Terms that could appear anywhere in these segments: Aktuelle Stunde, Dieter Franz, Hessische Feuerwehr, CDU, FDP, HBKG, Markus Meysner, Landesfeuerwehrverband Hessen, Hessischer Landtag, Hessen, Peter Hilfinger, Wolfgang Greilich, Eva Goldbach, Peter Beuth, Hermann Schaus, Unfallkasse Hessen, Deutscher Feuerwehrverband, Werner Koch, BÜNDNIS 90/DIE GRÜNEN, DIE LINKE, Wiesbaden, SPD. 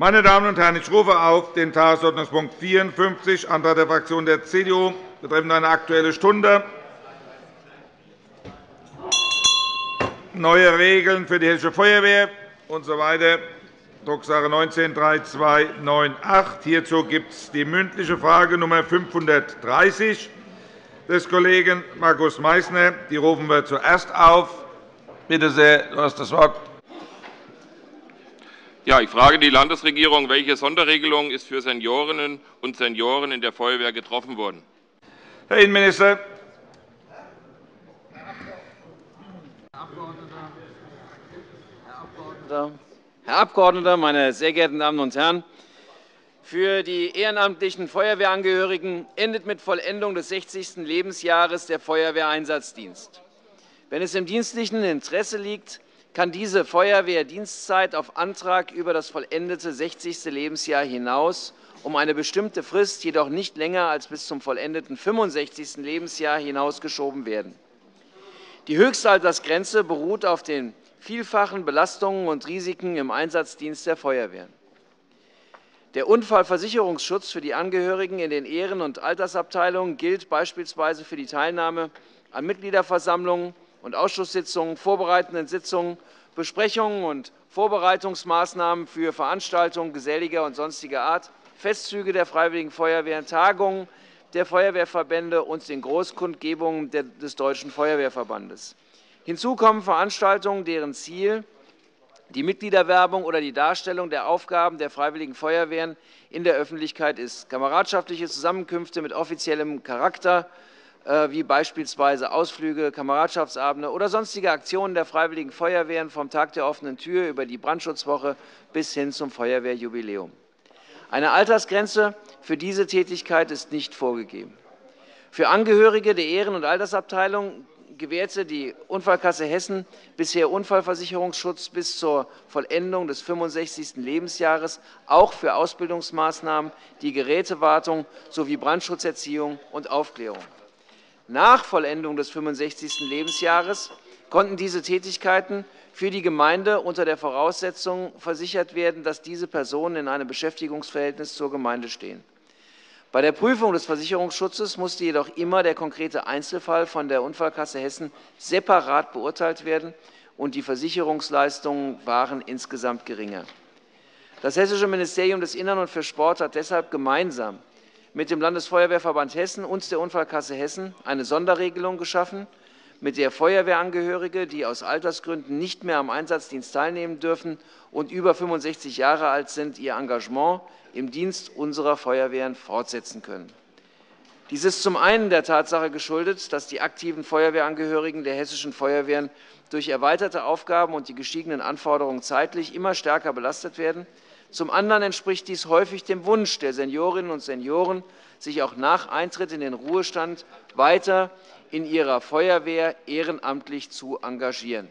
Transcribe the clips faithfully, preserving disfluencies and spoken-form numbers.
Meine Damen und Herren, ich rufe auf den Tagesordnungspunkt vierundfünfzig, Antrag der Fraktion der C D U betreffend eine Aktuelle Stunde, neue Regeln für die Hessische Feuerwehr usw., Drucksache neunzehn dreiundzwanzig achtundneunzig. Hierzu gibt es die mündliche Frage Nummer fünfhundertdreißig des Kollegen Markus Meysner. Die rufen wir zuerst auf. Bitte sehr, du hast das Wort. Ja, ich frage die Landesregierung, welche Sonderregelung ist für Seniorinnen und Senioren in der Feuerwehr getroffen worden? Herr Innenminister. Herr Abgeordneter. Herr Abgeordneter. Herr Abgeordneter, meine sehr geehrten Damen und Herren! Für die ehrenamtlichen Feuerwehrangehörigen endet mit Vollendung des sechzigsten Lebensjahres der Feuerwehreinsatzdienst. Wenn es im dienstlichen Interesse liegt, kann diese Feuerwehrdienstzeit auf Antrag über das vollendete sechzigste Lebensjahr hinaus um eine bestimmte Frist, jedoch nicht länger als bis zum vollendeten fünfundsechzigsten Lebensjahr hinausgeschoben werden. Die Höchstaltersgrenze beruht auf den vielfachen Belastungen und Risiken im Einsatzdienst der Feuerwehren. Der Unfallversicherungsschutz für die Angehörigen in den Ehren- und Altersabteilungen gilt beispielsweise für die Teilnahme an Mitgliederversammlungen und Ausschusssitzungen, vorbereitenden Sitzungen, Besprechungen und Vorbereitungsmaßnahmen für Veranstaltungen geselliger und sonstiger Art, Festzüge der Freiwilligen Feuerwehren, Tagungen der Feuerwehrverbände und den Großkundgebungen des Deutschen Feuerwehrverbandes. Hinzu kommen Veranstaltungen, deren Ziel die Mitgliederwerbung oder die Darstellung der Aufgaben der Freiwilligen Feuerwehren in der Öffentlichkeit ist, kameradschaftliche Zusammenkünfte mit offiziellem Charakter, wie beispielsweise Ausflüge, Kameradschaftsabende oder sonstige Aktionen der Freiwilligen Feuerwehren vom Tag der offenen Tür über die Brandschutzwoche bis hin zum Feuerwehrjubiläum. Eine Altersgrenze für diese Tätigkeit ist nicht vorgegeben. Für Angehörige der Ehren- und Altersabteilung gewährte die Unfallkasse Hessen bisher Unfallversicherungsschutz bis zur Vollendung des fünfundsechzigsten Lebensjahres, auch für Ausbildungsmaßnahmen, die Gerätewartung sowie Brandschutzerziehung und Aufklärung. Nach Vollendung des fünfundsechzigsten Lebensjahres konnten diese Tätigkeiten für die Gemeinde unter der Voraussetzung versichert werden, dass diese Personen in einem Beschäftigungsverhältnis zur Gemeinde stehen. Bei der Prüfung des Versicherungsschutzes musste jedoch immer der konkrete Einzelfall von der Unfallkasse Hessen separat beurteilt werden, und die Versicherungsleistungen waren insgesamt geringer. Das Hessische Ministerium des Innern und für Sport hat deshalb gemeinsam mit dem Landesfeuerwehrverband Hessen und der Unfallkasse Hessen eine Sonderregelung geschaffen, mit der Feuerwehrangehörige, die aus Altersgründen nicht mehr am Einsatzdienst teilnehmen dürfen und über fünfundsechzig Jahre alt sind, ihr Engagement im Dienst unserer Feuerwehren fortsetzen können. Dies ist zum einen der Tatsache geschuldet, dass die aktiven Feuerwehrangehörigen der hessischen Feuerwehren durch erweiterte Aufgaben und die gestiegenen Anforderungen zeitlich immer stärker belastet werden. Zum anderen entspricht dies häufig dem Wunsch der Seniorinnen und Senioren, sich auch nach Eintritt in den Ruhestand weiter in ihrer Feuerwehr ehrenamtlich zu engagieren.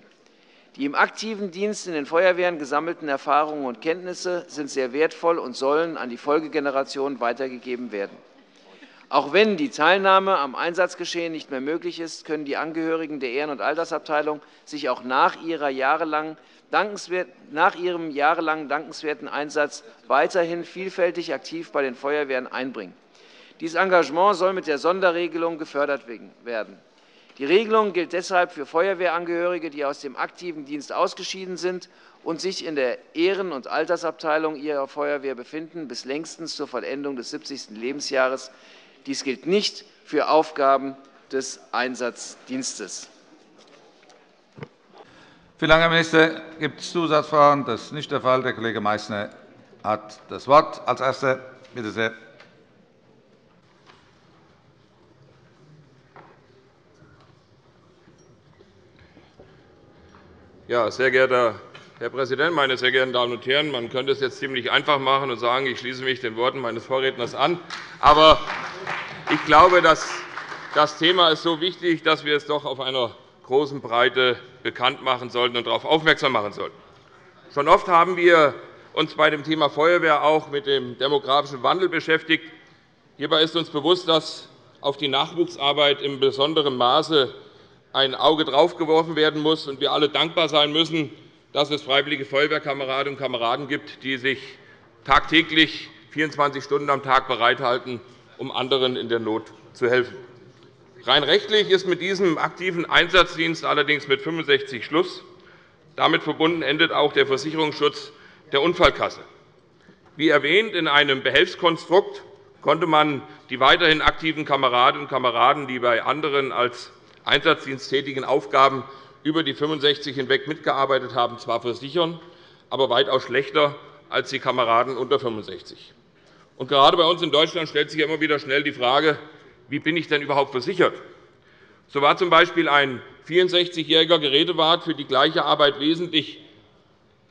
Die im aktiven Dienst in den Feuerwehren gesammelten Erfahrungen und Kenntnisse sind sehr wertvoll und sollen an die Folgegenerationen weitergegeben werden. Auch wenn die Teilnahme am Einsatzgeschehen nicht mehr möglich ist, können die Angehörigen der Ehren- und Altersabteilung sich auch nach ihrer jahrelangen Nach ihrem jahrelangen dankenswerten Einsatz weiterhin vielfältig aktiv bei den Feuerwehren einbringen. Dieses Engagement soll mit der Sonderregelung gefördert werden. Die Regelung gilt deshalb für Feuerwehrangehörige, die aus dem aktiven Dienst ausgeschieden sind und sich in der Ehren- und Altersabteilung ihrer Feuerwehr befinden, bis längstens zur Vollendung des siebzigsten Lebensjahres. Dies gilt nicht für Aufgaben des Einsatzdienstes. Vielen Dank, Herr Minister. Gibt es Zusatzfragen? Das ist nicht der Fall. Der Kollege Meysner hat das Wort. Als Erster, bitte sehr. Ja, sehr geehrter Herr Präsident, meine sehr geehrten Damen und Herren! Man könnte es jetzt ziemlich einfach machen und sagen, ich schließe mich den Worten meines Vorredners an. Aber ich glaube, das Thema ist so wichtig, dass wir es doch auf einer großen Breite bekannt machen sollten und darauf aufmerksam machen sollten. Schon oft haben wir uns bei dem Thema Feuerwehr auch mit dem demografischen Wandel beschäftigt. Hierbei ist uns bewusst, dass auf die Nachwuchsarbeit in besonderem Maße ein Auge draufgeworfen werden muss und wir alle dankbar sein müssen, dass es freiwillige Feuerwehrkameradinnen und Kameraden gibt, die sich tagtäglich vierundzwanzig Stunden am Tag bereithalten, um anderen in der Not zu helfen. Rein rechtlich ist mit diesem aktiven Einsatzdienst allerdings mit fünfundsechzig Schluss. Damit verbunden endet auch der Versicherungsschutz der Unfallkasse. Wie erwähnt, in einem Behelfskonstrukt konnte man die weiterhin aktiven Kameradinnen und Kameraden, die bei anderen als Einsatzdienst tätigen Aufgaben über die fünfundsechzig hinweg mitgearbeitet haben, zwar versichern, aber weitaus schlechter als die Kameraden unter fünfundsechzig. Und gerade bei uns in Deutschland stellt sich immer wieder schnell die Frage, wie bin ich denn überhaupt versichert? So war zum Beispiel ein vierundsechzigjähriger Gerätewart für die gleiche Arbeit wesentlich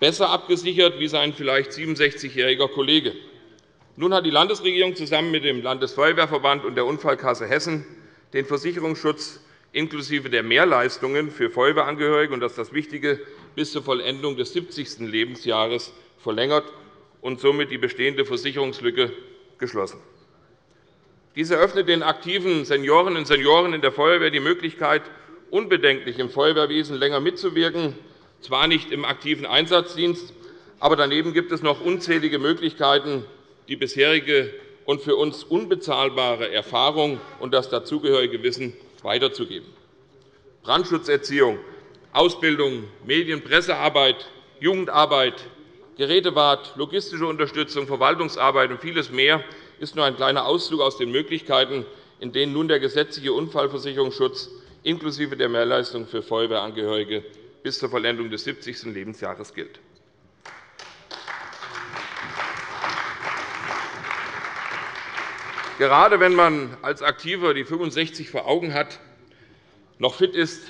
besser abgesichert wie sein vielleicht siebenundsechzigjähriger Kollege. Nun hat die Landesregierung zusammen mit dem Landesfeuerwehrverband und der Unfallkasse Hessen den Versicherungsschutz inklusive der Mehrleistungen für Feuerwehrangehörige, und das ist das Wichtige, bis zur Vollendung des siebzigsten Lebensjahres verlängert und somit die bestehende Versicherungslücke geschlossen. Dies eröffnet den aktiven Seniorinnen und Senioren in der Feuerwehr die Möglichkeit, unbedenklich im Feuerwehrwesen länger mitzuwirken, zwar nicht im aktiven Einsatzdienst, aber daneben gibt es noch unzählige Möglichkeiten, die bisherige und für uns unbezahlbare Erfahrung und das dazugehörige Wissen weiterzugeben. Brandschutzerziehung, Ausbildung, Medien- und Pressearbeit, Jugendarbeit, Gerätewart, logistische Unterstützung, Verwaltungsarbeit und vieles mehr ist nur ein kleiner Auszug aus den Möglichkeiten, in denen nun der gesetzliche Unfallversicherungsschutz inklusive der Mehrleistung für Feuerwehrangehörige bis zur Vollendung des siebzigsten Lebensjahres gilt. Gerade wenn man als Aktiver die fünfundsechzig vor Augen hat, noch fit ist,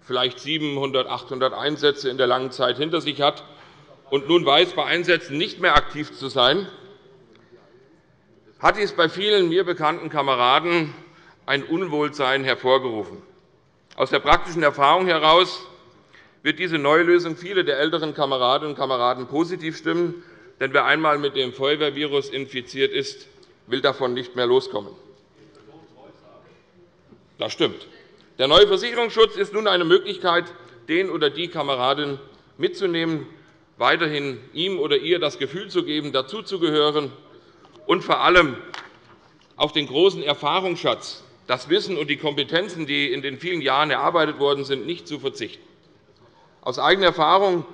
vielleicht siebenhundert, achthundert Einsätze in der langen Zeit hinter sich hat und nun weiß, bei Einsätzen nicht mehr aktiv zu sein, hat dies bei vielen mir bekannten Kameraden ein Unwohlsein hervorgerufen. Aus der praktischen Erfahrung heraus wird diese neue Lösung viele der älteren Kameradinnen und Kameraden positiv stimmen, denn wer einmal mit dem Feuerwehrvirus infiziert ist, will davon nicht mehr loskommen. Das stimmt. Der neue Versicherungsschutz ist nun eine Möglichkeit, den oder die Kameradin mitzunehmen, weiterhin ihm oder ihr das Gefühl zu geben, dazuzugehören und vor allem auf den großen Erfahrungsschatz, das Wissen und die Kompetenzen, die in den vielen Jahren erarbeitet worden sind, nicht zu verzichten. Aus eigener Erfahrung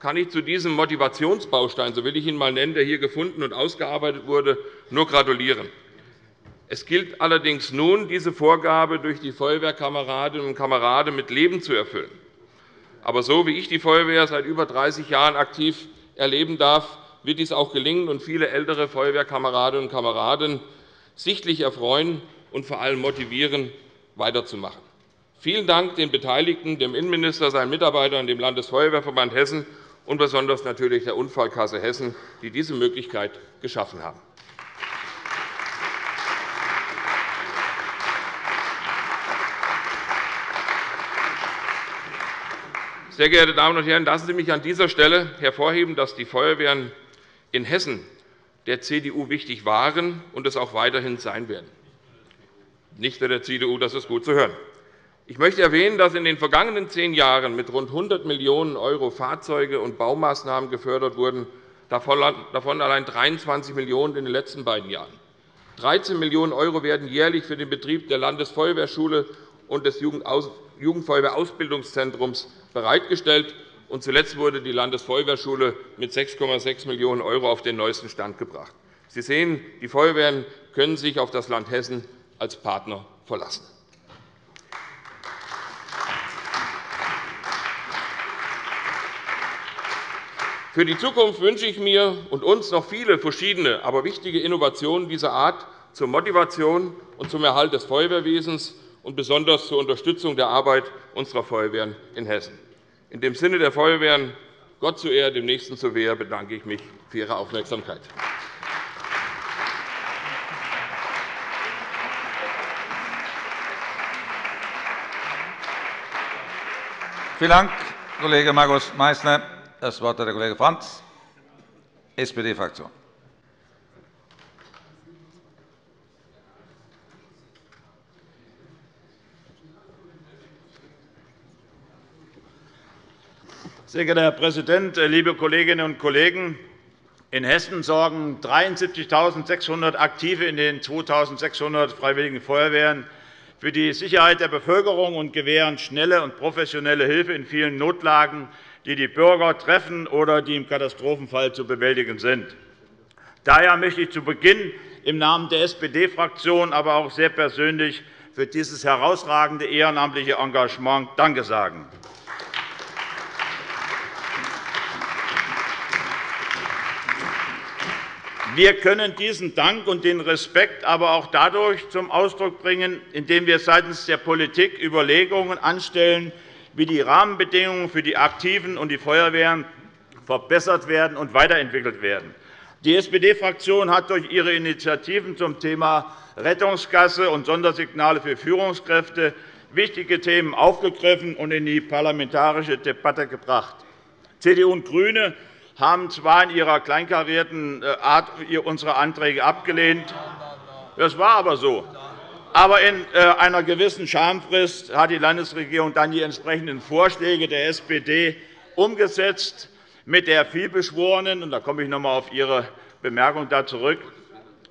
kann ich zu diesem Motivationsbaustein, so will ich ihn einmal nennen, der hier gefunden und ausgearbeitet wurde, nur gratulieren. Es gilt allerdings nun, diese Vorgabe durch die Feuerwehrkameradinnen und Kameraden mit Leben zu erfüllen. Aber so wie ich die Feuerwehr seit über dreißig Jahren aktiv erleben darf, wird dies auch gelingen und viele ältere Feuerwehrkameradinnen und Kameraden sichtlich erfreuen und vor allem motivieren, weiterzumachen. Vielen Dank den Beteiligten, dem Innenminister, seinen Mitarbeitern, dem Landesfeuerwehrverband Hessen und besonders natürlich der Unfallkasse Hessen, die diese Möglichkeit geschaffen haben. Sehr geehrte Damen und Herren, lassen Sie mich an dieser Stelle hervorheben, dass die Feuerwehren in Hessen der C D U wichtig waren und es auch weiterhin sein werden. Nicht der C D U, das ist gut zu hören. Ich möchte erwähnen, dass in den vergangenen zehn Jahren mit rund hundert Millionen Euro Fahrzeuge und Baumaßnahmen gefördert wurden, davon allein dreiundzwanzig Millionen Euro in den letzten beiden Jahren. dreizehn Millionen Euro werden jährlich für den Betrieb der Landesfeuerwehrschule und des Jugendfeuerwehrausbildungszentrums bereitgestellt. Und zuletzt wurde die Landesfeuerwehrschule mit sechs Komma sechs Millionen Euro auf den neuesten Stand gebracht. Sie sehen, die Feuerwehren können sich auf das Land Hessen als Partner verlassen. Für die Zukunft wünsche ich mir und uns noch viele verschiedene, aber wichtige Innovationen dieser Art zur Motivation und zum Erhalt des Feuerwehrwesens und besonders zur Unterstützung der Arbeit unserer Feuerwehren in Hessen. In dem Sinne der Feuerwehren, Gott zu Ehr, dem Nächsten zu Wehr, bedanke ich mich für Ihre Aufmerksamkeit. Vielen Dank, Kollege Markus Meysner. Das Wort hat der Kollege Franz, S P D-Fraktion. Sehr geehrter Herr Präsident, liebe Kolleginnen und Kollegen! In Hessen sorgen dreiundsiebzigtausendsechshundert Aktive in den zweitausendsechshundert Freiwilligen Feuerwehren für die Sicherheit der Bevölkerung und gewähren schnelle und professionelle Hilfe in vielen Notlagen, die die Bürger treffen oder die im Katastrophenfall zu bewältigen sind. Daher möchte ich zu Beginn im Namen der S P D-Fraktion, aber auch sehr persönlich für dieses herausragende ehrenamtliche Engagement Danke sagen. Wir können diesen Dank und den Respekt aber auch dadurch zum Ausdruck bringen, indem wir seitens der Politik Überlegungen anstellen, wie die Rahmenbedingungen für die Aktiven und die Feuerwehren verbessert werden und weiterentwickelt werden. Die S P D-Fraktion hat durch ihre Initiativen zum Thema Rettungsgasse und Sondersignale für Führungskräfte wichtige Themen aufgegriffen und in die parlamentarische Debatte gebracht. C D U und GRÜNE haben zwar in ihrer kleinkarierten Art unsere Anträge abgelehnt. Das war aber so. Aber in einer gewissen Schamfrist hat die Landesregierung dann die entsprechenden Vorschläge der S P D umgesetzt, mit der vielbeschworenen, und da komme ich noch einmal auf Ihre Bemerkung da zurück,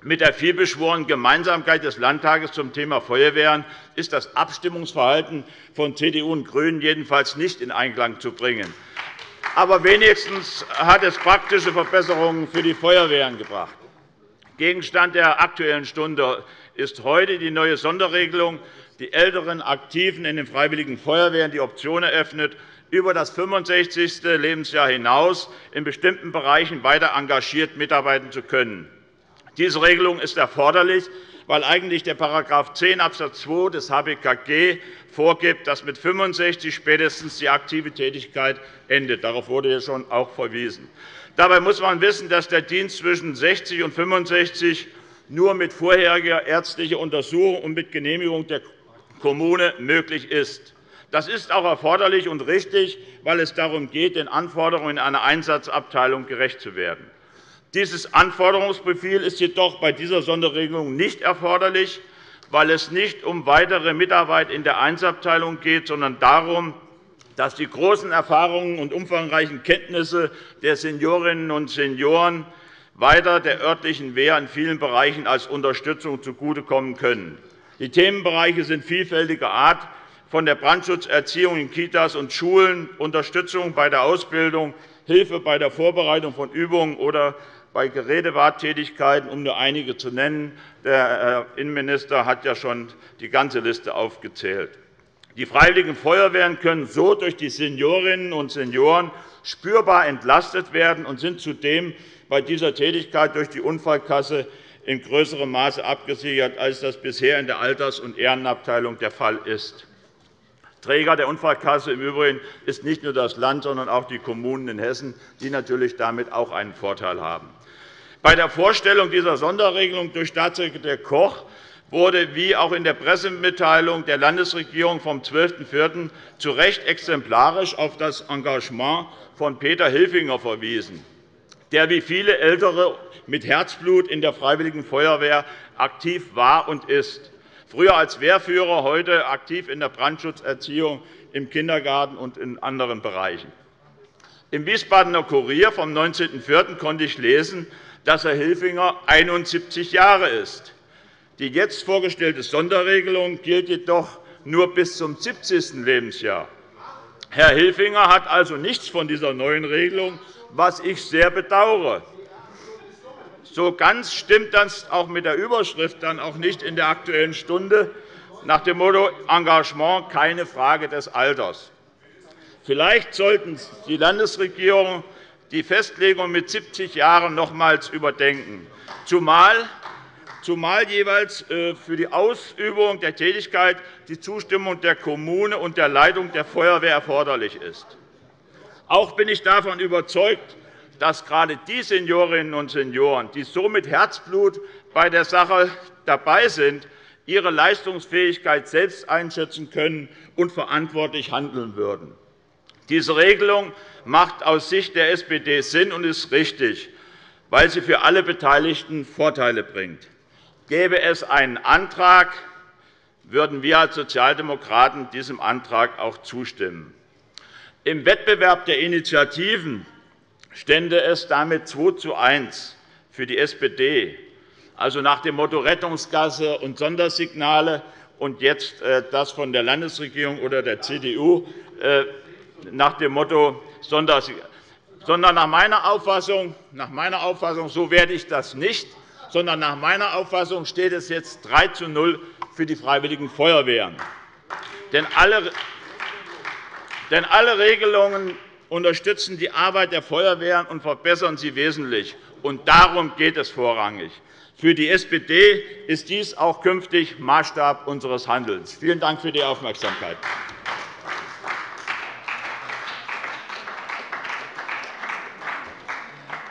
mit der vielbeschworenen Gemeinsamkeit des Landtages zum Thema Feuerwehren ist das Abstimmungsverhalten von C D U und GRÜNEN jedenfalls nicht in Einklang zu bringen. Aber wenigstens hat es praktische Verbesserungen für die Feuerwehren gebracht. Gegenstand der Aktuellen Stunde ist heute die neue Sonderregelung, die älteren Aktiven in den Freiwilligen Feuerwehren die Option eröffnet, über das fünfundsechzigste Lebensjahr hinaus in bestimmten Bereichen weiter engagiert mitarbeiten zu können. Diese Regelung ist erforderlich, weil eigentlich der Paragraph zehn Absatz zwei des H B K G vorgibt, dass mit fünfundsechzig spätestens die aktive Tätigkeit endet. Darauf wurde hier schon auch verwiesen. Dabei muss man wissen, dass der Dienst zwischen sechzig und fünfundsechzig nur mit vorheriger ärztlicher Untersuchung und mit Genehmigung der Kommune möglich ist. Das ist auch erforderlich und richtig, weil es darum geht, den Anforderungen einer Einsatzabteilung gerecht zu werden. Dieses Anforderungsprofil ist jedoch bei dieser Sonderregelung nicht erforderlich, weil es nicht um weitere Mitarbeit in der Einsatzabteilung geht, sondern darum, dass die großen Erfahrungen und umfangreichen Kenntnisse der Seniorinnen und Senioren weiter der örtlichen Wehr in vielen Bereichen als Unterstützung zugutekommen können. Die Themenbereiche sind vielfältiger Art, von der Brandschutzerziehung in Kitas und Schulen, Unterstützung bei der Ausbildung, Hilfe bei der Vorbereitung von Übungen oder bei Gerätewarttätigkeiten, um nur einige zu nennen. Der Innenminister hat ja schon die ganze Liste aufgezählt. Die Freiwilligen Feuerwehren können so durch die Seniorinnen und Senioren spürbar entlastet werden und sind zudem bei dieser Tätigkeit durch die Unfallkasse in größerem Maße abgesichert, als das bisher in der Alters- und Ehrenabteilung der Fall ist. Träger der Unfallkasse im Übrigen ist nicht nur das Land, sondern auch die Kommunen in Hessen, die natürlich damit auch einen Vorteil haben. Bei der Vorstellung dieser Sonderregelung durch Staatssekretär Koch wurde, wie auch in der Pressemitteilung der Landesregierung vom zwölften vierten zu Recht exemplarisch auf das Engagement von Peter Hilfinger verwiesen, der wie viele Ältere mit Herzblut in der Freiwilligen Feuerwehr aktiv war und ist. Früher als Wehrführer, heute aktiv in der Brandschutzerziehung, im Kindergarten und in anderen Bereichen. Im Wiesbadener Kurier vom neunzehnten vierten konnte ich lesen, dass Herr Hilfinger einundsiebzig Jahre ist. Die jetzt vorgestellte Sonderregelung gilt jedoch nur bis zum siebzigsten Lebensjahr. Herr Hilfinger hat also nichts von dieser neuen Regelung, was ich sehr bedauere. So ganz stimmt das auch mit der Überschrift dann auch nicht in der Aktuellen Stunde nach dem Motto Engagement keine Frage des Alters. Vielleicht sollten die Landesregierung die Festlegung mit siebzig Jahren nochmals überdenken, zumal, zumal jeweils für die Ausübung der Tätigkeit die Zustimmung der Kommune und der Leitung der Feuerwehr erforderlich ist. Auch bin ich davon überzeugt, dass gerade die Seniorinnen und Senioren, die so mit Herzblut bei der Sache dabei sind, ihre Leistungsfähigkeit selbst einschätzen können und verantwortlich handeln würden. Diese Regelung macht aus Sicht der S P D Sinn und ist richtig, weil sie für alle Beteiligten Vorteile bringt. Gäbe es einen Antrag, würden wir als Sozialdemokraten diesem Antrag auch zustimmen. Im Wettbewerb der Initiativen stände es damit zwei zu eins für die S P D, also nach dem Motto Rettungsgasse und Sondersignale, und jetzt das von der Landesregierung oder der C D U nach dem Motto Sondersignale. Sondern nach meiner Auffassung, nach meiner Auffassung, so werde ich das nicht, sondern nach meiner Auffassung steht es jetzt drei zu null für die Freiwilligen Feuerwehren. Denn alle, denn alle Regelungen unterstützen die Arbeit der Feuerwehren und verbessern sie wesentlich. Und darum geht es vorrangig. Für die S P D ist dies auch künftig Maßstab unseres Handelns. Vielen Dank für die Aufmerksamkeit.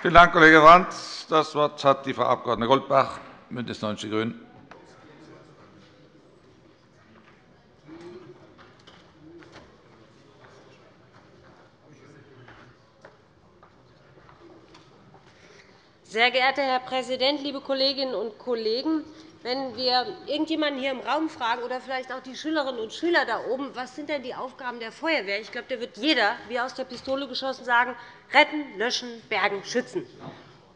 Vielen Dank, Kollege Franz. Das Wort hat die Frau Abg. Goldbach, BÜNDNIS neunzig die GRÜNEN. Sehr geehrter Herr Präsident, liebe Kolleginnen und Kollegen! Wenn wir irgendjemanden hier im Raum fragen, oder vielleicht auch die Schülerinnen und Schüler da oben, was sind denn die Aufgaben der Feuerwehr? Ich glaube, da wird jeder, wie aus der Pistole geschossen, sagen, retten, löschen, bergen, schützen.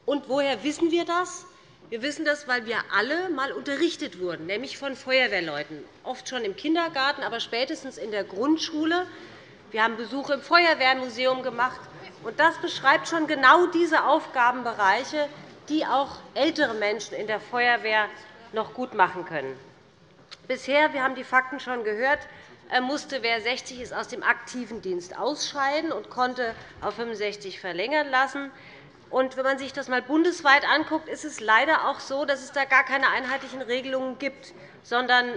Und woher wissen wir das? Wir wissen das, weil wir alle einmal unterrichtet wurden, nämlich von Feuerwehrleuten, oft schon im Kindergarten, aber spätestens in der Grundschule. Wir haben Besuche im Feuerwehrmuseum gemacht. Und das beschreibt schon genau diese Aufgabenbereiche, die auch ältere Menschen in der Feuerwehr noch gut machen können. Bisher, wir haben die Fakten schon gehört, musste wer sechzig ist aus dem aktiven Dienst ausscheiden und konnte auf fünfundsechzig verlängern lassen. Und wenn man sich das mal bundesweit anguckt, ist es leider auch so, dass es da gar keine einheitlichen Regelungen gibt, sondern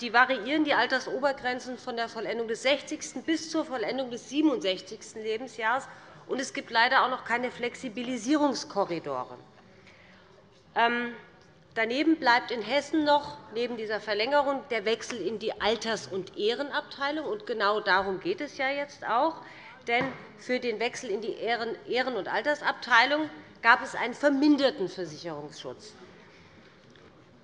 die variieren die Altersobergrenzen von der Vollendung des sechzigsten bis zur Vollendung des siebenundsechzigsten Lebensjahres. Und es gibt leider auch noch keine Flexibilisierungskorridore. Daneben bleibt in Hessen noch neben dieser Verlängerung der Wechsel in die Alters- und Ehrenabteilung. Und genau darum geht es ja jetzt auch. Denn für den Wechsel in die Ehren- und Altersabteilung gab es einen verminderten Versicherungsschutz.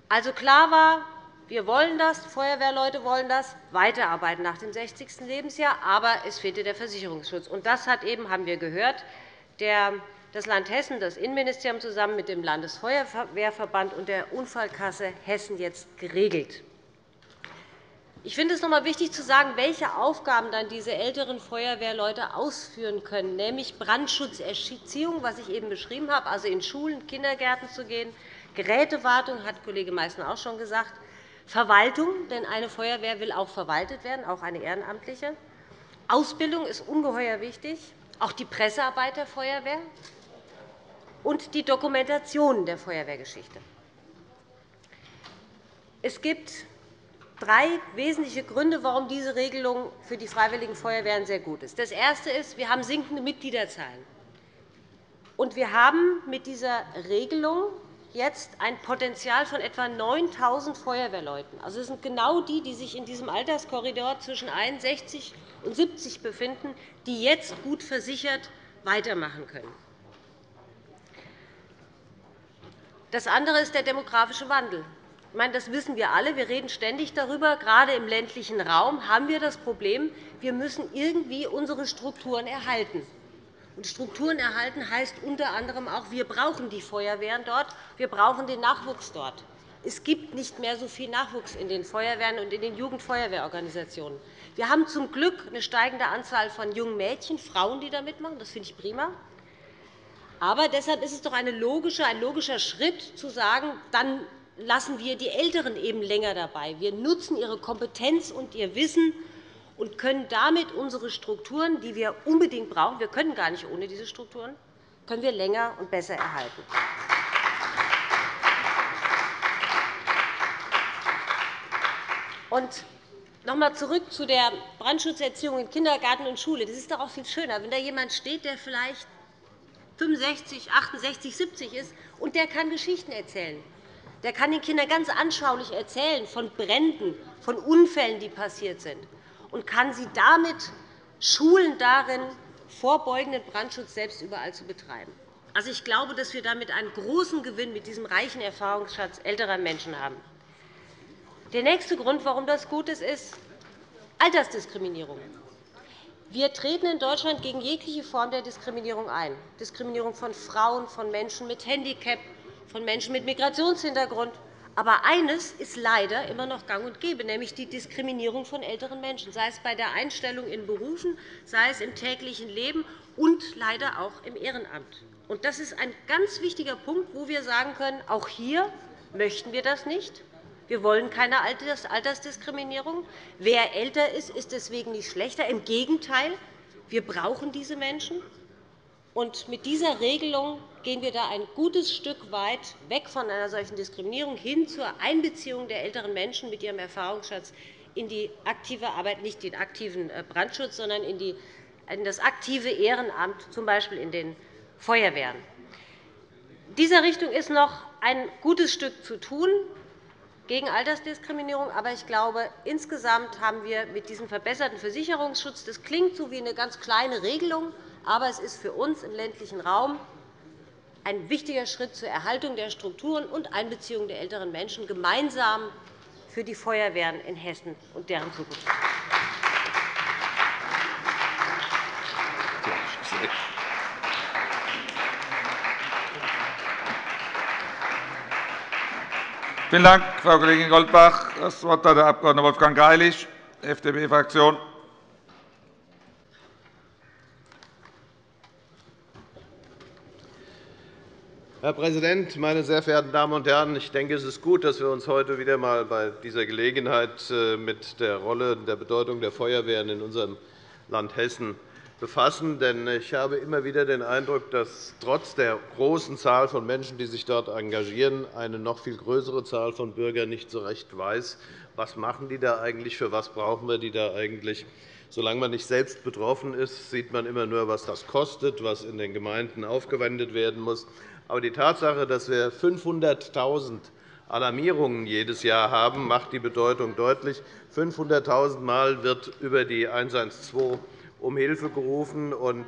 Also klar war, wir wollen das, Feuerwehrleute wollen das, weiterarbeiten nach dem sechzigsten Lebensjahr, aber es fehlte der Versicherungsschutz. Und das hat eben, haben wir gehört, das Land Hessen, das Innenministerium zusammen mit dem Landesfeuerwehrverband und der Unfallkasse Hessen jetzt geregelt. Ich finde es noch einmal wichtig zu sagen, welche Aufgaben dann diese älteren Feuerwehrleute ausführen können, nämlich Brandschutzerziehung, was ich eben beschrieben habe, also in Schulen, Kindergärten zu gehen, Gerätewartung, hat Kollege Meysner auch schon gesagt, Verwaltung, denn eine Feuerwehr will auch verwaltet werden, auch eine ehrenamtliche. Ausbildung ist ungeheuer wichtig, auch die Pressearbeit der Feuerwehr und die Dokumentation der Feuerwehrgeschichte. Es gibt drei wesentliche Gründe, warum diese Regelung für die Freiwilligen Feuerwehren sehr gut ist. Das Erste ist, wir haben sinkende Mitgliederzahlen. Und wir haben mit dieser Regelung jetzt ein Potenzial von etwa neuntausend Feuerwehrleuten. Also es sind genau die, die sich in diesem Alterskorridor zwischen einundsechzig und siebzig befinden, die jetzt gut versichert weitermachen können. Das andere ist der demografische Wandel. Ich meine, das wissen wir alle. Wir reden ständig darüber. Gerade im ländlichen Raum haben wir das Problem, wir müssen irgendwie unsere Strukturen erhalten. Und Strukturen erhalten heißt unter anderem auch, wir brauchen die Feuerwehren dort, wir brauchen den Nachwuchs dort. Es gibt nicht mehr so viel Nachwuchs in den Feuerwehren und in den Jugendfeuerwehrorganisationen. Wir haben zum Glück eine steigende Anzahl von jungen Mädchen, Frauen, die da mitmachen. Das finde ich prima. Aber deshalb ist es doch ein logischer Schritt, zu sagen, dann lassen wir die Älteren eben länger dabei. Wir nutzen ihre Kompetenz und ihr Wissen und können damit unsere Strukturen, die wir unbedingt brauchen, wir können gar nicht ohne diese Strukturen, können wir länger und besser erhalten. Und noch einmal zurück zu der Brandschutzerziehung in Kindergarten und Schule. Das ist doch auch viel schöner, wenn da jemand steht, der vielleicht fünfundsechzig, achtundsechzig, siebzig ist, und der kann Geschichten erzählen. Der kann den Kindern ganz anschaulich erzählen von Bränden, von Unfällen, die passiert sind, und kann sie damit schulen darin, vorbeugenden Brandschutz selbst überall zu betreiben. Also, ich glaube, dass wir damit einen großen Gewinn mit diesem reichen Erfahrungsschatz älterer Menschen haben. Der nächste Grund, warum das gut ist, ist Altersdiskriminierung. Wir treten in Deutschland gegen jegliche Form der Diskriminierung ein, Diskriminierung von Frauen, von Menschen mit Handicap, von Menschen mit Migrationshintergrund. Aber eines ist leider immer noch gang und gäbe, nämlich die Diskriminierung von älteren Menschen, sei es bei der Einstellung in Berufen, sei es im täglichen Leben und leider auch im Ehrenamt. Das ist ein ganz wichtiger Punkt, wo wir sagen können, auch hier möchten wir das nicht. Wir wollen keine Altersdiskriminierung. Wer älter ist, ist deswegen nicht schlechter. Im Gegenteil, wir brauchen diese Menschen. Und mit dieser Regelung gehen wir da ein gutes Stück weit weg von einer solchen Diskriminierung hin zur Einbeziehung der älteren Menschen mit ihrem Erfahrungsschatz in die aktive Arbeit, nicht den aktiven Brandschutz, sondern in das aktive Ehrenamt, z. B. in den Feuerwehren. In dieser Richtung ist noch ein gutes Stück zu tun gegen Altersdiskriminierung. Aber ich glaube, insgesamt haben wir mit diesem verbesserten Versicherungsschutz, das klingt so wie eine ganz kleine Regelung, aber es ist für uns im ländlichen Raum ein wichtiger Schritt zur Erhaltung der Strukturen und Einbeziehung der älteren Menschen gemeinsam für die Feuerwehren in Hessen und deren Zukunft. Vielen Dank, Frau Kollegin Goldbach. Das Wort hat der Abg. Wolfgang Greilich, F D P-Fraktion. Herr Präsident, meine sehr verehrten Damen und Herren! Ich denke, es ist gut, dass wir uns heute wieder einmal bei dieser Gelegenheit mit der Rolle und der Bedeutung der Feuerwehren in unserem Land Hessen befassen. Denn ich habe immer wieder den Eindruck, dass trotz der großen Zahl von Menschen, die sich dort engagieren, eine noch viel größere Zahl von Bürgern nicht so recht weiß, was machen die da eigentlich, für was brauchen wir die da eigentlich. Solange man nicht selbst betroffen ist, sieht man immer nur, was das kostet, was in den Gemeinden aufgewendet werden muss. Aber die Tatsache, dass wir fünfhunderttausend Alarmierungen jedes Jahr haben, macht die Bedeutung deutlich. fünfhunderttausend Mal wird über die eins eins zwei um Hilfe gerufen, und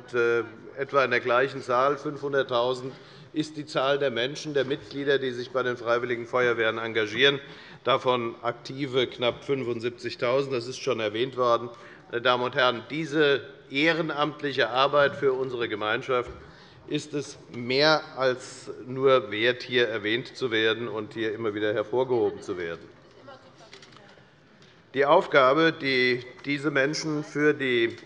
etwa in der gleichen Zahl, fünfhunderttausend, ist die Zahl der Menschen, der Mitglieder, die sich bei den Freiwilligen Feuerwehren engagieren. Davon aktive knapp fünfundsiebzigtausend. Das ist schon erwähnt worden. Meine Damen und Herren, diese ehrenamtliche Arbeit für unsere Gemeinschaft ist es mehr als nur wert, hier erwähnt zu werden und hier immer wieder hervorgehoben zu werden. Die Aufgabe, die diese Menschen für die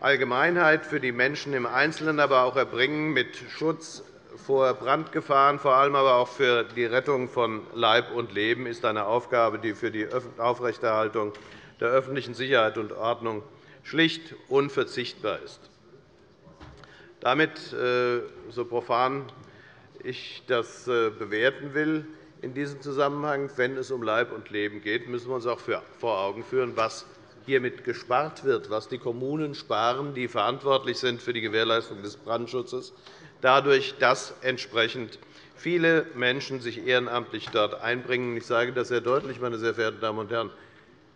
Allgemeinheit, für die Menschen im Einzelnen aber auch erbringen, mit Schutz vor Brandgefahren, vor allem aber auch für die Rettung von Leib und Leben, ist eine Aufgabe, die für die Aufrechterhaltung der öffentlichen Sicherheit und Ordnung schlicht unverzichtbar ist. Damit, so profan ich das bewerten will, in diesem Zusammenhang, wenn es um Leib und Leben geht, müssen wir uns auch vor Augen führen, was hiermit gespart wird, was die Kommunen sparen, die verantwortlich sind für die Gewährleistung des Brandschutzes, dadurch, dass entsprechend viele Menschen sich ehrenamtlich dort einbringen. Ich sage das sehr deutlich, meine sehr verehrten Damen und Herren.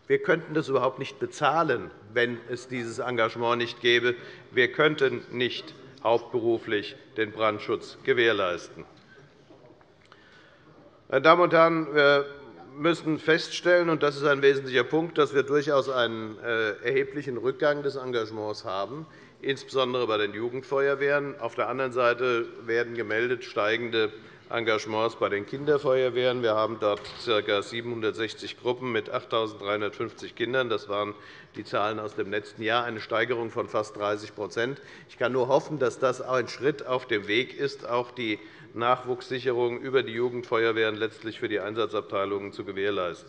Wir könnten das überhaupt nicht bezahlen, wenn es dieses Engagement nicht gäbe. Wir könnten nicht hauptberuflich den Brandschutz gewährleisten. Meine Damen und Herren, wir müssen feststellen, und das ist ein wesentlicher Punkt, dass wir durchaus einen erheblichen Rückgang des Engagements haben, insbesondere bei den Jugendfeuerwehren. Auf der anderen Seite werden gemeldet steigende Engagements bei den Kinderfeuerwehren. Wir haben dort ca. siebenhundertsechzig Gruppen mit achttausenddreihundertfünfzig Kindern. Das waren die Zahlen aus dem letzten Jahr, eine Steigerung von fast dreißig. Ich kann nur hoffen, dass das ein Schritt auf dem Weg ist, auch die Nachwuchssicherung über die Jugendfeuerwehren letztlich für die Einsatzabteilungen zu gewährleisten.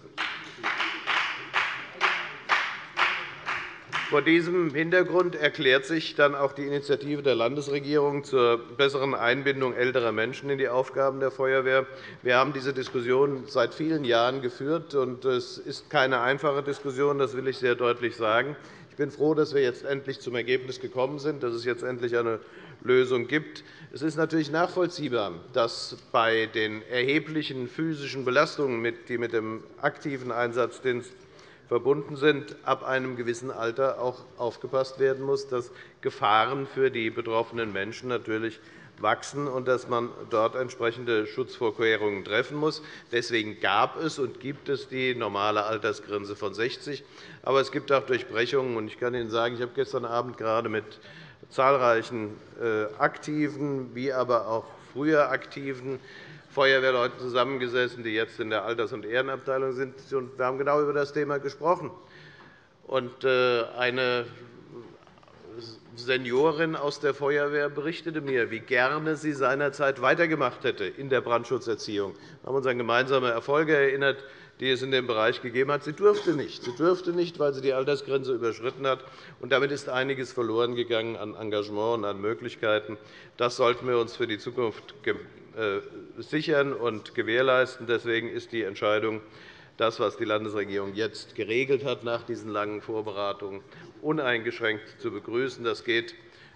Vor diesem Hintergrund erklärt sich dann auch die Initiative der Landesregierung zur besseren Einbindung älterer Menschen in die Aufgaben der Feuerwehr. Wir haben diese Diskussion seit vielen Jahren geführt, und es ist keine einfache Diskussion, das will ich sehr deutlich sagen. Ich bin froh, dass wir jetzt endlich zum Ergebnis gekommen sind, dass es jetzt endlich eine Lösung gibt. Es ist natürlich nachvollziehbar, dass bei den erheblichen physischen Belastungen, die mit dem aktiven Einsatzdienst verbunden sind, ab einem gewissen Alter auch aufgepasst werden muss, dass Gefahren für die betroffenen Menschen natürlich wachsen und dass man dort entsprechende Schutzvorkehrungen treffen muss. Deswegen gab es und gibt es die normale Altersgrenze von sechzig. Aber es gibt auch Durchbrechungen. Ich kann Ihnen sagen, ich habe gestern Abend gerade mit zahlreichen Aktiven, wie aber auch früher Aktiven, Feuerwehrleuten zusammengesessen, die jetzt in der Alters- und Ehrenabteilung sind. Wir haben genau über das Thema gesprochen. Eine Seniorin aus der Feuerwehr berichtete mir, wie gerne sie seinerzeit weitergemacht hätte in der Brandschutzerziehung. Wir haben uns an gemeinsame Erfolge erinnert, die es in dem Bereich gegeben hat. Sie durfte nicht. Sie durfte nicht, weil sie die Altersgrenze überschritten hat. Und damit ist einiges verloren gegangen an Engagement und an Möglichkeiten. Das sollten wir uns für die Zukunft sichern und gewährleisten. Deswegen ist die Entscheidung, das, was die Landesregierung jetzt geregelt hat nach diesen langen Vorberatungen, uneingeschränkt zu begrüßen. Das geht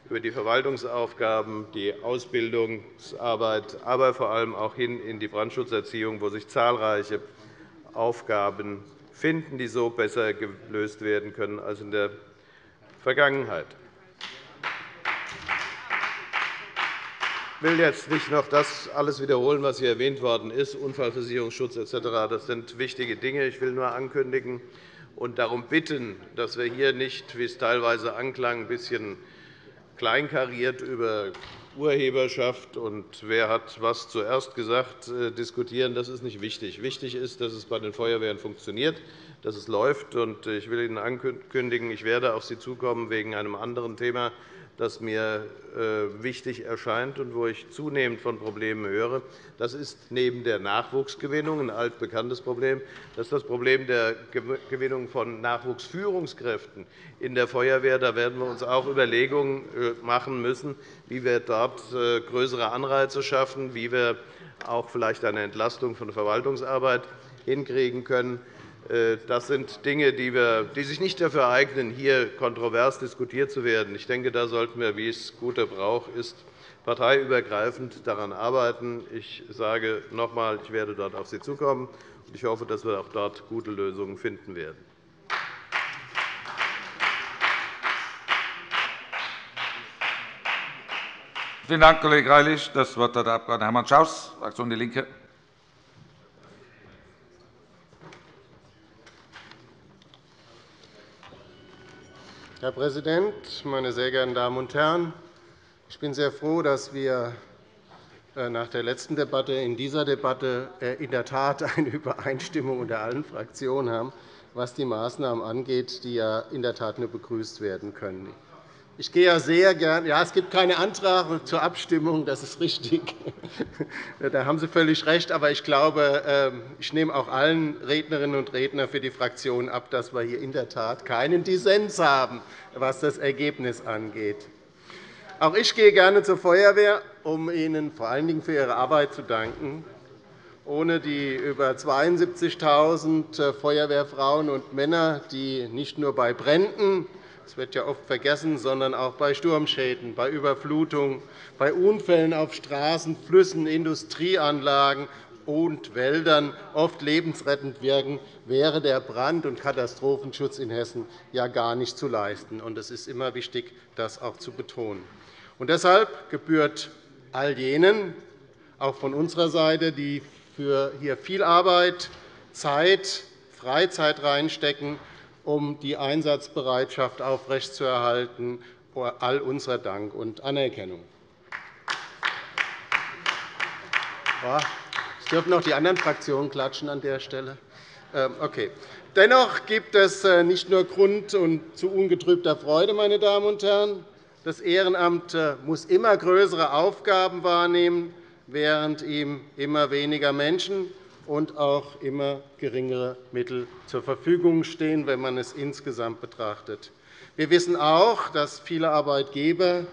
über die Verwaltungsaufgaben, die Ausbildungsarbeit, aber vor allem auch hin in die Brandschutzerziehung, wo sich zahlreiche Aufgaben finden, die so besser gelöst werden können als in der Vergangenheit. Ich will jetzt nicht noch das alles wiederholen, was hier erwähnt worden ist, Unfallversicherungsschutz et cetera. Das sind wichtige Dinge. Ich will nur ankündigen und darum bitten, dass wir hier nicht, wie es teilweise anklang, ein bisschen kleinkariert über Urheberschaft und wer hat was zuerst gesagt, diskutieren. Das ist nicht wichtig. Wichtig ist, dass es bei den Feuerwehren funktioniert, dass es läuft. Ich will Ihnen ankündigen, ich werde auf Sie zukommen wegen einem anderen Thema, das mir wichtig erscheint und wo ich zunehmend von Problemen höre. Das ist neben der Nachwuchsgewinnung ein altbekanntes Problem. Das ist das Problem der Gewinnung von Nachwuchsführungskräften in der Feuerwehr. Da werden wir uns auch Überlegungen machen müssen, wie wir dort größere Anreize schaffen, wie wir auch vielleicht eine Entlastung von Verwaltungsarbeit hinkriegen können. Das sind Dinge, die sich nicht dafür eignen, hier kontrovers diskutiert zu werden. Ich denke, da sollten wir, wie es guter Brauch ist, parteiübergreifend daran arbeiten. Ich sage noch einmal, ich werde dort auf Sie zukommen. Ich hoffe, dass wir auch dort gute Lösungen finden werden. Vielen Dank, Kollege Greilich. – Das Wort hat der Abg. Hermann Schaus, Fraktion DIE LINKE. Herr Präsident, meine sehr geehrten Damen und Herren! Ich bin sehr froh, dass wir nach der letzten Debatte in dieser Debatte in der Tat eine Übereinstimmung unter allen Fraktionen haben, was die Maßnahmen angeht, die ja in der Tat nur begrüßt werden können. Ich gehe ja sehr gern. Ja, es gibt keinen Antrag zur Abstimmung, das ist richtig. Da haben Sie völlig recht. Aber ich glaube, ich nehme auch allen Rednerinnen und Rednern für die Fraktionen ab, dass wir hier in der Tat keinen Dissens haben, was das Ergebnis angeht. Auch ich gehe gerne zur Feuerwehr, um Ihnen vor allen Dingen für Ihre Arbeit zu danken. Ohne die über zweiundsiebzigtausend Feuerwehrfrauen und Männer, die nicht nur bei Bränden, das wird ja oft vergessen, sondern auch bei Sturmschäden, bei Überflutung, bei Unfällen auf Straßen, Flüssen, Industrieanlagen und Wäldern oft lebensrettend wirken, wäre der Brand- und Katastrophenschutz in Hessen ja gar nicht zu leisten. Es ist immer wichtig, das auch zu betonen. Und deshalb gebührt all jenen, auch von unserer Seite, die für hier viel Arbeit, Zeit, Freizeit reinstecken, um die Einsatzbereitschaft aufrechtzuerhalten, all unser Dank und Anerkennung. Es dürfen auch die anderen Fraktionen klatschen an der Stelle. Okay. Dennoch gibt es nicht nur Grund zu ungetrübter Freude, meine Damen und Herren. Das Ehrenamt muss immer größere Aufgaben wahrnehmen, während ihm immer weniger Menschen und auch immer geringere Mittel zur Verfügung stehen, wenn man es insgesamt betrachtet. Wir wissen auch, dass viele Arbeitgeber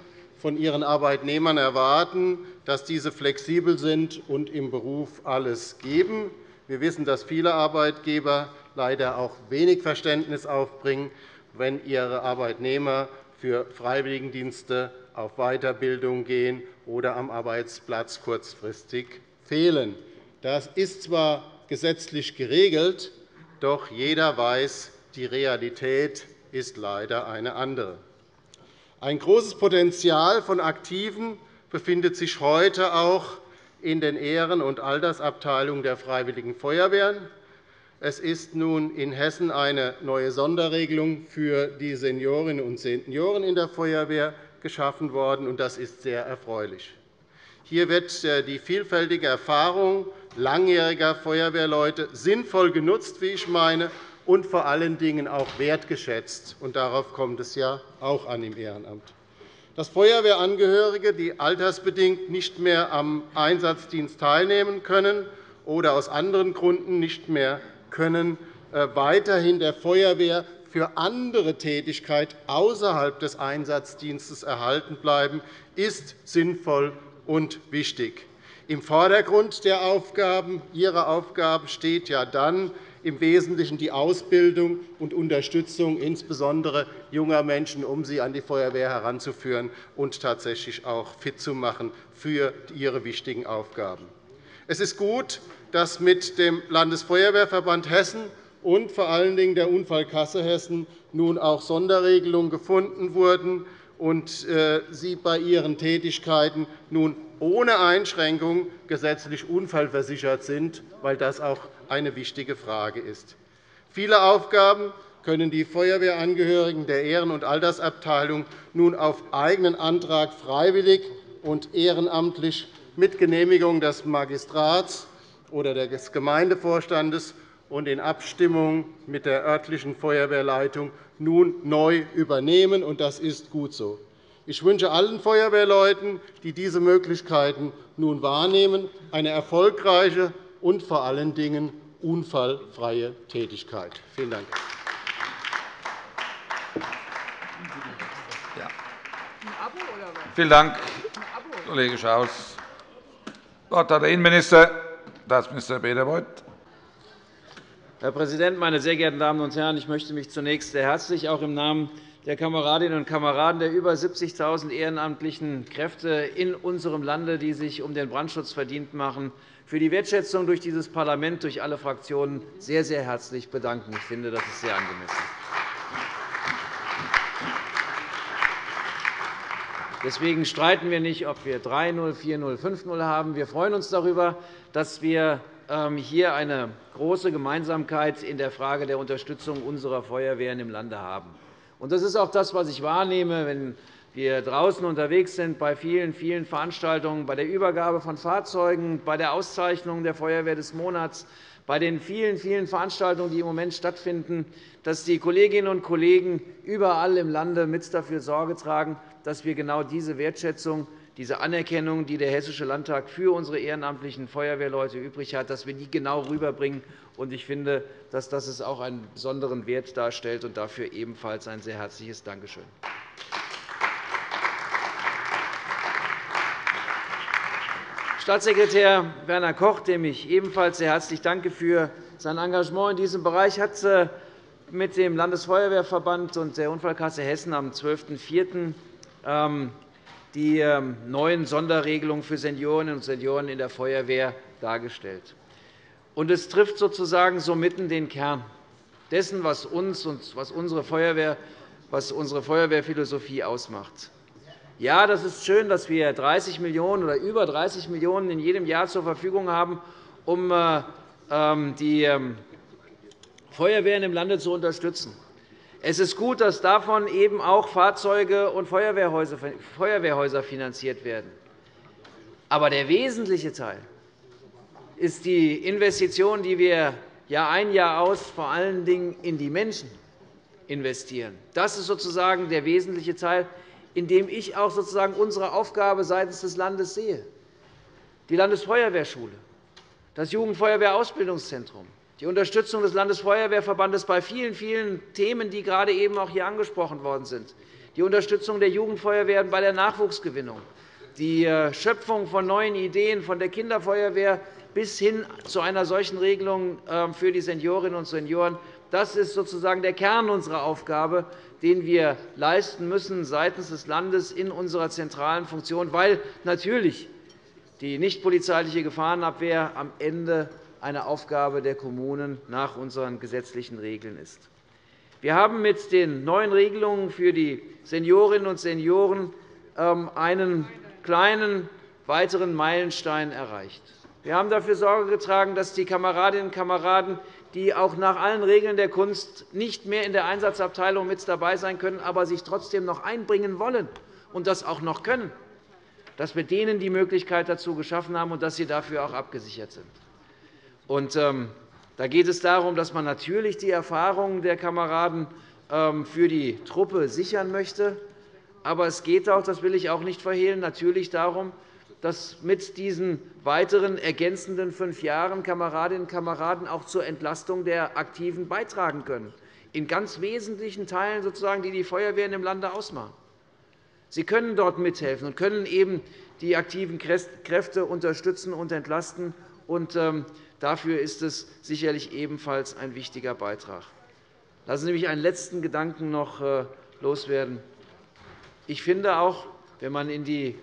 von ihren Arbeitnehmern erwarten, dass diese flexibel sind und im Beruf alles geben. Wir wissen, dass viele Arbeitgeber leider auch wenig Verständnis aufbringen, wenn ihre Arbeitnehmer für Freiwilligendienste auf Weiterbildung gehen oder am Arbeitsplatz kurzfristig fehlen. Das ist zwar gesetzlich geregelt, doch jeder weiß, die Realität ist leider eine andere. Ein großes Potenzial von aktiven befindet sich heute auch in den Ehren- und Altersabteilungen der Freiwilligen Feuerwehren. Es ist nun in Hessen eine neue Sonderregelung für die Seniorinnen und Senioren in der Feuerwehr geschaffen worden, und das ist sehr erfreulich. Hier wird die vielfältige Erfahrung langjähriger Feuerwehrleute sinnvoll genutzt, wie ich meine, und vor allen Dingen auch wertgeschätzt. Und darauf kommt es ja auch an im Ehrenamt. Dass Feuerwehrangehörige, die altersbedingt nicht mehr am Einsatzdienst teilnehmen können oder aus anderen Gründen nicht mehr können, weiterhin der Feuerwehr für andere Tätigkeit außerhalb des Einsatzdienstes erhalten bleiben, ist sinnvoll und wichtig. Im Vordergrund der Aufgaben, ihrer Aufgabe steht ja dann im Wesentlichen die Ausbildung und Unterstützung, insbesondere junger Menschen, um sie an die Feuerwehr heranzuführen und tatsächlich auch fit zu machen für ihre wichtigen Aufgaben. Es ist gut, dass mit dem Landesfeuerwehrverband Hessen und vor allen Dingen der Unfallkasse Hessen nun auch Sonderregelungen gefunden wurden und sie bei ihren Tätigkeiten nun ohne Einschränkung gesetzlich unfallversichert sind, weil das auch eine wichtige Frage ist. Viele Aufgaben können die Feuerwehrangehörigen der Ehren- und Altersabteilung nun auf eigenen Antrag freiwillig und ehrenamtlich mit Genehmigung des Magistrats oder des Gemeindevorstandes und in Abstimmung mit der örtlichen Feuerwehrleitung nun neu übernehmen, und das ist gut so. Ich wünsche allen Feuerwehrleuten, die diese Möglichkeiten nun wahrnehmen, eine erfolgreiche und vor allen Dingen unfallfreie Tätigkeit. Vielen Dank. Ja. Vielen Dank, Kollege Schaus. Das Wort hat der Innenminister, Staatsminister Peter Beuth. Herr Präsident, meine sehr geehrten Damen und Herren! Ich möchte mich zunächst sehr herzlich auch im Namen der Kameradinnen und Kameraden der über siebzigtausend ehrenamtlichen Kräfte in unserem Lande, die sich um den Brandschutz verdient machen, für die Wertschätzung durch dieses Parlament, durch alle Fraktionen sehr, sehr herzlich bedanken. Ich finde, das ist sehr angemessen. Deswegen streiten wir nicht, ob wir drei null, vier null, fünf null haben. Wir freuen uns darüber, dass wir hier eine große Gemeinsamkeit in der Frage der Unterstützung unserer Feuerwehren im Lande haben. Das ist auch das, was ich wahrnehme, wenn wir draußen unterwegs sind, bei vielen, vielen Veranstaltungen, bei der Übergabe von Fahrzeugen, bei der Auszeichnung der Feuerwehr des Monats, bei den vielen, vielen Veranstaltungen, die im Moment stattfinden, dass die Kolleginnen und Kollegen überall im Lande mit dafür Sorge tragen, dass wir genau diese Wertschätzung, diese Anerkennung, die der Hessische Landtag für unsere ehrenamtlichen Feuerwehrleute übrig hat, dass wir die genau rüberbringen. Ich finde, dass das auch einen besonderen Wert darstellt, und dafür ebenfalls ein sehr herzliches Dankeschön. Staatssekretär Werner Koch, dem ich ebenfalls sehr herzlich danke für sein Engagement in diesem Bereich, hat mit dem Landesfeuerwehrverband und der Unfallkasse Hessen am zwölften vierten die neuen Sonderregelungen für Seniorinnen und Senioren in der Feuerwehr dargestellt. Es trifft sozusagen so mitten den Kern dessen, was uns und was unsere Feuerwehr, was unsere Feuerwehrphilosophie ausmacht. Ja, das ist schön, dass wir dreißig Millionen oder über dreißig Millionen in jedem Jahr zur Verfügung haben, um die Feuerwehren im Lande zu unterstützen. Es ist gut, dass davon eben auch Fahrzeuge und Feuerwehrhäuser finanziert werden. Aber der wesentliche Teil ist die Investition, die wir Jahr ein, Jahr aus vor allen Dingen in die Menschen investieren. Das ist sozusagen der wesentliche Teil, in dem ich auch sozusagen unsere Aufgabe seitens des Landes sehe. Die Landesfeuerwehrschule, das Jugendfeuerwehrausbildungszentrum, die Unterstützung des Landesfeuerwehrverbandes bei vielen, vielen Themen, die gerade eben auch hier angesprochen worden sind, die Unterstützung der Jugendfeuerwehren bei der Nachwuchsgewinnung, die Schöpfung von neuen Ideen von der Kinderfeuerwehr bis hin zu einer solchen Regelung für die Seniorinnen und Senioren. Das ist sozusagen der Kern unserer Aufgabe, den wir leisten müssen seitens des Landes in unserer zentralen Funktion, weil natürlich die nichtpolizeiliche Gefahrenabwehr am Ende eine Aufgabe der Kommunen nach unseren gesetzlichen Regeln ist. Wir haben mit den neuen Regelungen für die Seniorinnen und Senioren einen kleinen weiteren Meilenstein erreicht. Wir haben dafür Sorge getragen, dass die Kameradinnen und Kameraden, die auch nach allen Regeln der Kunst nicht mehr in der Einsatzabteilung mit dabei sein können, aber sich trotzdem noch einbringen wollen und das auch noch können, dass wir denen die Möglichkeit dazu geschaffen haben und dass sie dafür auch abgesichert sind. Und, ähm, da geht es darum, dass man natürlich die Erfahrungen der Kameraden für die Truppe sichern möchte. Aber es geht auch, das will ich auch nicht verhehlen, natürlich darum, dass mit diesen weiteren ergänzenden fünf Jahren Kameradinnen und Kameraden auch zur Entlastung der Aktiven beitragen können, in ganz wesentlichen Teilen, sozusagen, die die Feuerwehren im Lande ausmachen. Sie können dort mithelfen und können eben die aktiven Kräfte unterstützen und entlasten. Und dafür ist es sicherlich ebenfalls ein wichtiger Beitrag. Lassen Sie mich einen letzten Gedanken noch loswerden. Ich finde auch, wenn man in die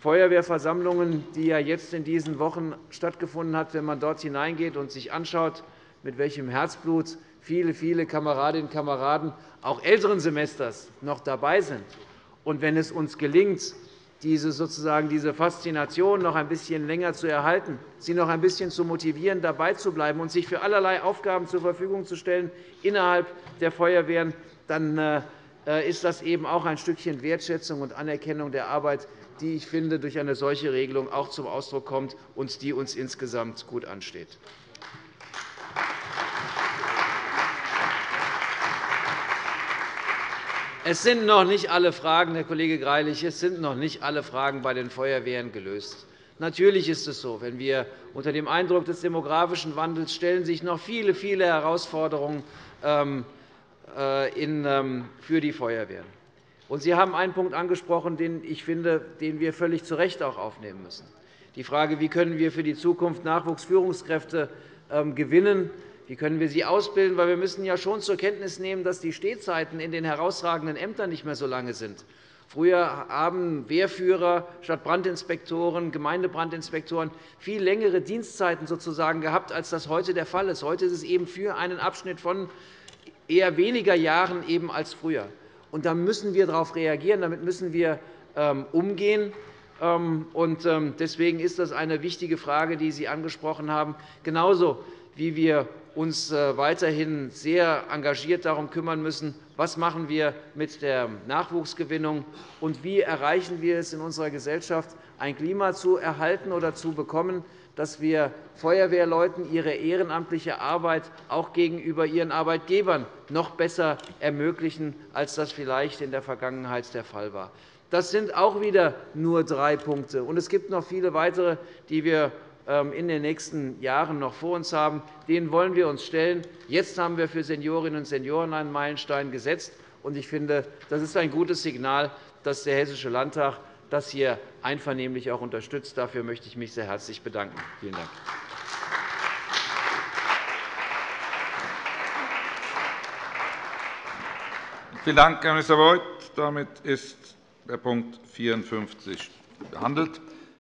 Feuerwehrversammlungen, die ja jetzt in diesen Wochen stattgefunden hat, wenn man dort hineingeht und sich anschaut, mit welchem Herzblut viele, viele Kameradinnen und Kameraden auch älteren Semesters noch dabei sind, und wenn es uns gelingt, diese, sozusagen, diese Faszination noch ein bisschen länger zu erhalten, sie noch ein bisschen zu motivieren, dabei zu bleiben und sich für allerlei Aufgaben zur Verfügung zu stellen innerhalb der Feuerwehren, dann ist das eben auch ein Stückchen Wertschätzung und Anerkennung der Arbeit, die, ich finde, durch eine solche Regelung auch zum Ausdruck kommt und die uns insgesamt gut ansteht. Es sind noch nicht alle Fragen, Herr Kollege Greilich, es sind noch nicht alle Fragen bei den Feuerwehren gelöst. Natürlich ist es so, wenn wir unter dem Eindruck des demografischen Wandels stellen sich noch viele, viele Herausforderungen für die Feuerwehren. Und Sie haben einen Punkt angesprochen, den ich finde, den wir völlig zu Recht auch aufnehmen müssen. Die Frage, wie können wir für die Zukunft Nachwuchsführungskräfte gewinnen, wie können wir sie ausbilden? Weil wir müssen ja schon zur Kenntnis nehmen, dass die Stehzeiten in den herausragenden Ämtern nicht mehr so lange sind. Früher haben Wehrführer statt Brandinspektoren, Gemeindebrandinspektoren viel längere Dienstzeiten sozusagen gehabt, als das heute der Fall ist. Heute ist es eben für einen Abschnitt von eher weniger Jahren eben als früher. Und da müssen wir darauf reagieren, damit müssen wir umgehen. Deswegen ist das eine wichtige Frage, die Sie angesprochen haben. Genauso wie wir uns weiterhin sehr engagiert darum kümmern müssen, was machen wir mit der Nachwuchsgewinnung und wie erreichen wir es in unserer Gesellschaft, ein Klima zu erhalten oder zu bekommen, dass wir Feuerwehrleuten ihre ehrenamtliche Arbeit auch gegenüber ihren Arbeitgebern noch besser ermöglichen, als das vielleicht in der Vergangenheit der Fall war. Das sind auch wieder nur drei Punkte. Und es gibt noch viele weitere, die wir in den nächsten Jahren noch vor uns haben. Denen wollen wir uns stellen. Jetzt haben wir für Seniorinnen und Senioren einen Meilenstein gesetzt. Ich finde, das ist ein gutes Signal, dass der Hessische Landtag das hier einvernehmlich auch unterstützt. Dafür möchte ich mich sehr herzlich bedanken. Vielen Dank. Vielen Dank, Herr Minister Beuth. Damit ist der Punkt vierundfünfzig behandelt.